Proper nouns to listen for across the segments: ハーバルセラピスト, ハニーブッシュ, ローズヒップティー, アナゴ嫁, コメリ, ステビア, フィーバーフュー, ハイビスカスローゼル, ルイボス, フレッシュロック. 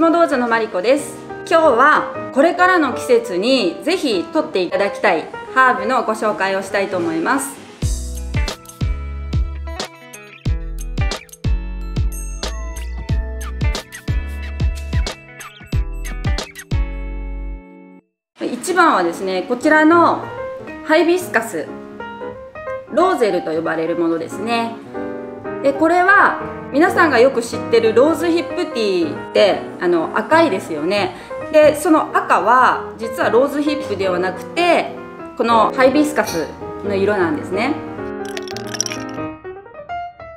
下道場のまりこです。今日はこれからの季節にぜひとっていただきたいハーブのご紹介をしたいと思います。1番はですね、こちらのハイビスカスローゼルと呼ばれるものですね。でこれは皆さんがよく知ってるローズヒップティーって赤いですよね。でその赤は実はローズヒップではなくてこのハイビスカスの色なんですね。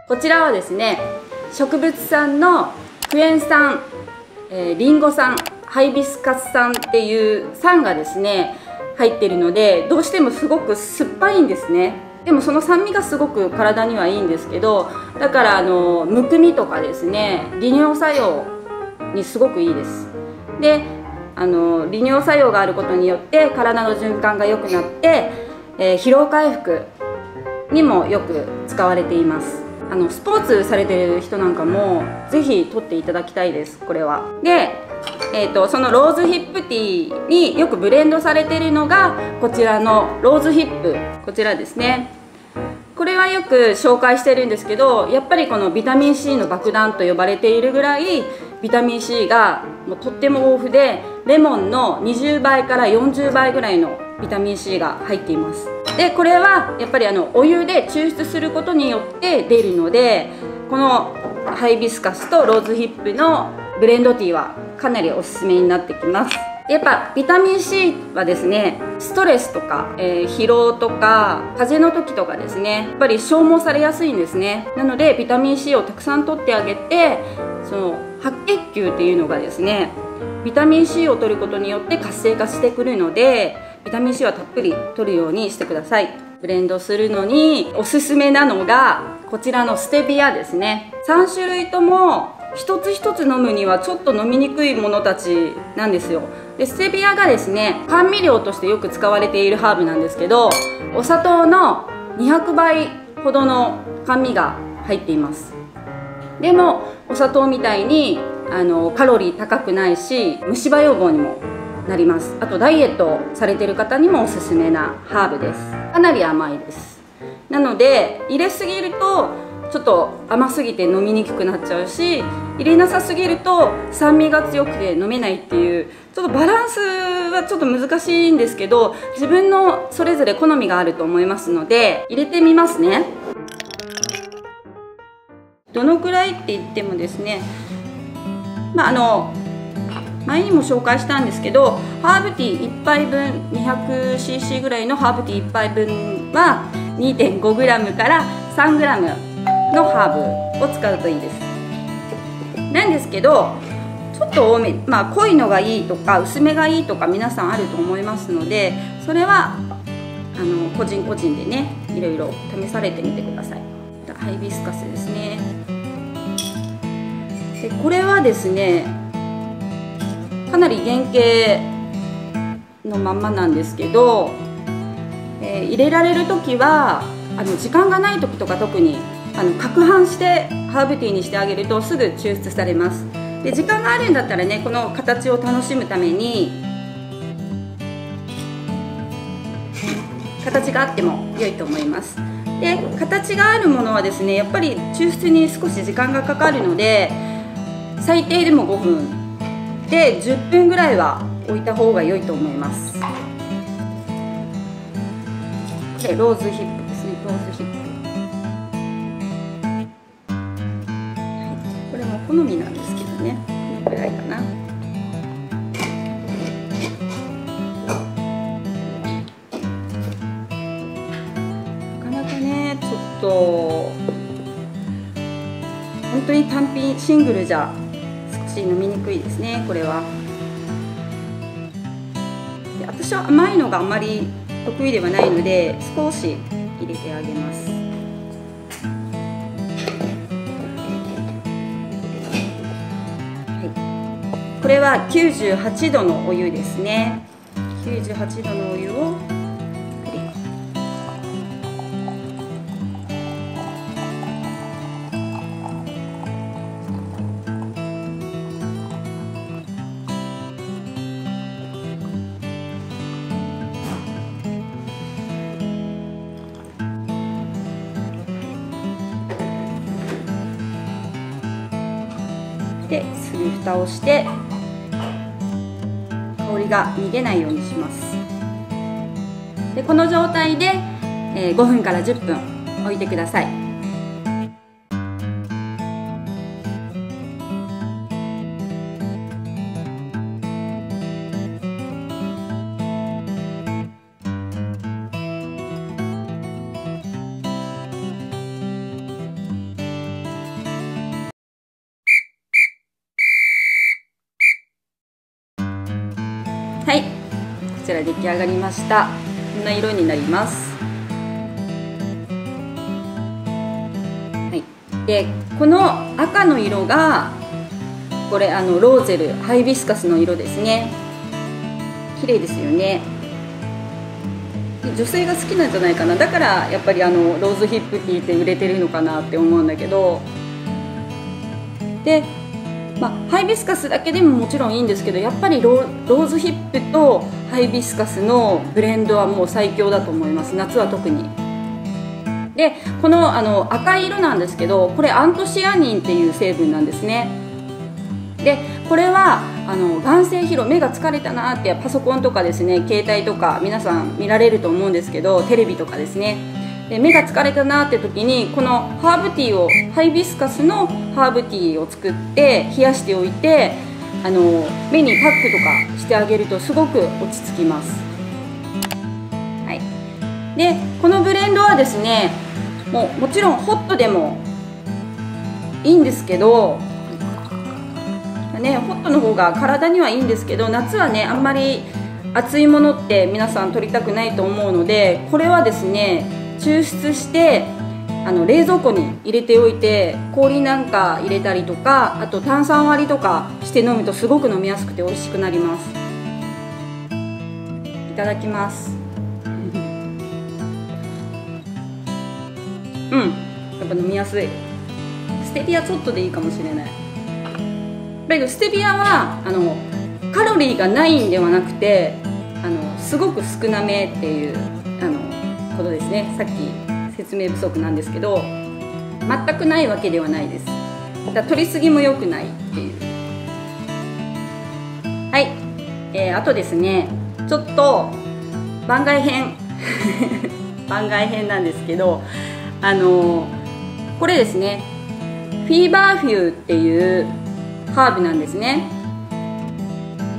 こちらはですね、植物産のクエン酸、リンゴ酸、ハイビスカス酸っていう酸がですね入ってるので、どうしてもすごく酸っぱいんですね。でもその酸味がすごく体にはいいんですけど、だからむくみとかですね、利尿作用にすごくいいです。で利尿作用があることによって体の循環が良くなって、疲労回復にもよく使われています。スポーツされてる人なんかも是非取っていただきたいです、これは。でそのローズヒップティーによくブレンドされてるのがこちらのローズヒップ、こちらですね。これはよく紹介してるんですけど、やっぱりこのビタミン C の爆弾と呼ばれているぐらいビタミン C がもうとっても豊富で、レモンの20倍から40倍ぐらいのビタミン C が入っています。でこれはやっぱりお湯で抽出することによって出るので、このハイビスカスとローズヒップのブレンドティーはかなりおすすめになってきます。やっぱビタミン C はですね、ストレスとか、疲労とか風邪の時とかですね、やっぱり消耗されやすいんですね。なのでビタミン C をたくさん取ってあげて、その白血球っていうのがですね、ビタミン C を取ることによって活性化してくるので、ビタミン C はたっぷり取るようにしてください。ブレンドするのにおすすめなのがこちらのステビアですね。3種類とも一つ一つ飲むにはちょっと飲みにくいものたちなんですよ。でステビアがですね、甘味料としてよく使われているハーブなんですけど、お砂糖の200倍ほどの甘味が入っています。でもお砂糖みたいにカロリー高くないし、虫歯予防にもなります。あとダイエットされている方にもおすすめなハーブです。かなり甘いです。なので入れすぎるとちょっと甘すぎて飲みにくくなっちゃうし、入れなさすぎると酸味が強くて飲めないっていう、ちょっとバランスはちょっと難しいんですけど、自分のそれぞれ好みがあると思いますので入れてみますね。どのくらいって言ってもですね、前にも紹介したんですけど、ハーブティー1杯分 200cc ぐらいのハーブティー1杯分は 2.5g から 3gのハーブを使うといいです。なんですけどちょっと多め、濃いのがいいとか薄めがいいとか皆さんあると思いますので、それは個人個人でね、いろいろ試されてみてください。ハイビスカスですね。でこれはですね、かなり原型のまんまなんですけど、入れられる時は時間がない時とか特に攪拌してハーブティーにしてあげるとすぐ抽出されます。で時間があるんだったらね、この形を楽しむために形があっても良いと思います。で形があるものはですね、やっぱり抽出に少し時間がかかるので、最低でも5分で10分ぐらいは置いた方が良いと思います。でローズヒップですね、ローズヒップ、好みなんですけどね、このくらいかな。なかなかね、ちょっと本当に単品シングルじゃ少し飲みにくいですね、これは。で私は甘いのがあんまり得意ではないので、少し入れてあげます。これは98度のお湯ですね。98度のお湯をに蓋をして香りが逃げないようにします。でこの状態で5分から10分置いてください。はい、こちら出来上がりました。こんな色になります。はい、で、この赤の色がこれローゼルハイビスカスの色ですね。綺麗ですよね。女性が好きなんじゃないかな。だからやっぱりローズヒップティーって売れてるのかなって思うんだけど。でハイビスカスだけでももちろんいいんですけど、やっぱりローズヒップとハイビスカスのブレンドはもう最強だと思います。夏は特に。でこの赤い色なんですけど、これアントシアニンっていう成分なんですね。でこれは眼性疲労、目が疲れたなってパソコンとかですね、携帯とか皆さん見られると思うんですけど、テレビとかですね。で目が疲れたなって時にこのハーブティーを、ハイビスカスのハーブティーを作って冷やしておいて目にパックとかしてあげるとすごく落ち着きます。はい、でこのブレンドはですね、もちろんホットでもいいんですけど、ね、ホットの方が体にはいいんですけど、夏はねあんまり熱いものって皆さん取りたくないと思うので、これはですね抽出して冷蔵庫に入れておいて、氷なんか入れたりとか、あと炭酸割りとかして飲むとすごく飲みやすくて美味しくなります。いただきます。うん、やっぱ飲みやすい。ステビアちょっとでいいかもしれない。だけどステビアはカロリーがないんではなくてすごく少なめっていうことですね。さっき説明不足なんですけど、全くないわけではないです。だ取りすぎも良くないっていう。はい、あとですね、ちょっと番外編番外編なんですけど、これですね、フィーバーフューっていうハーブなんですね。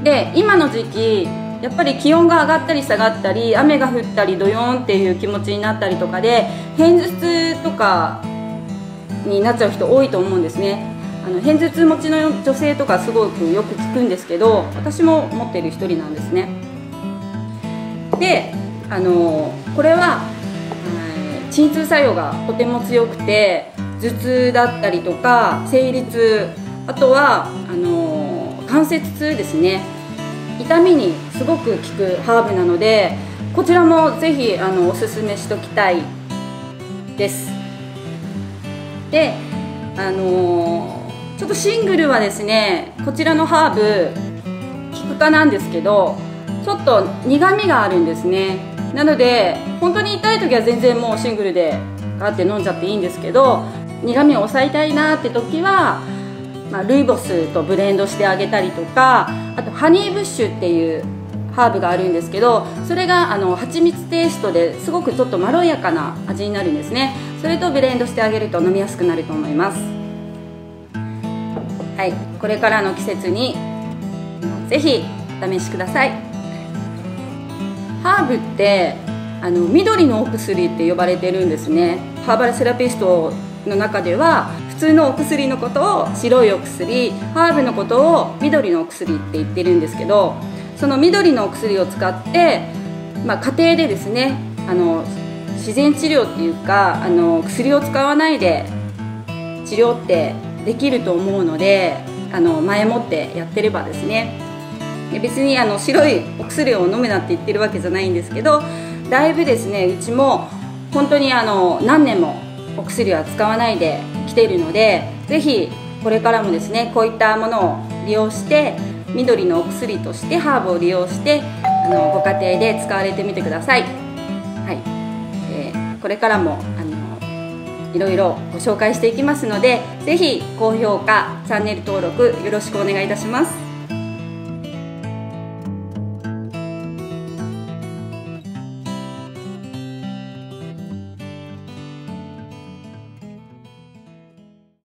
で今の時期やっぱり気温が上がったり下がったり、雨が降ったりドヨーンっていう気持ちになったりとかで偏頭痛とかになっちゃう人多いと思うんですね。偏頭痛持ちの女性とかすごくよく聞くんですけど、私も持っている一人なんですね。でこれは鎮痛作用がとても強くて、頭痛だったりとか生理痛、あとは関節痛ですね、痛みにすごく効くハーブなので、こちらもぜひおすすめしときたいです。でちょっとシングルはですね、こちらのハーブキク科なんですけど、ちょっと苦みがあるんですね。なので本当に痛い時は全然もうシングルでガーって飲んじゃっていいんですけど、苦みを抑えたいなって時はルイボスとブレンドしてあげたりとか、あとハニーブッシュっていうハーブがあるんですけど、それが蜂蜜テイストですごくちょっとまろやかな味になるんですね。それとブレンドしてあげると飲みやすくなると思います。はい、これからの季節にぜひお試しください。ハーブって緑のお薬って呼ばれてるんですね。ハーバルセラピストの中では普通のお薬のことを白いお薬、ハーブのことを緑のお薬って言ってるんですけど、その緑のお薬を使って、家庭でですね自然治療っていうか薬を使わないで治療ってできると思うので、前もってやってればですね、別に白いお薬を飲むなって言ってるわけじゃないんですけど、だいぶですねうちも本当に何年もお薬は使わないで来ているので、ぜひこれからもですねこういったものを利用して、緑のお薬としてハーブを利用してご家庭で使われてみてください。はい、これからもいろいろご紹介していきますので、ぜひ高評価、チャンネル登録よろしくお願いいたします。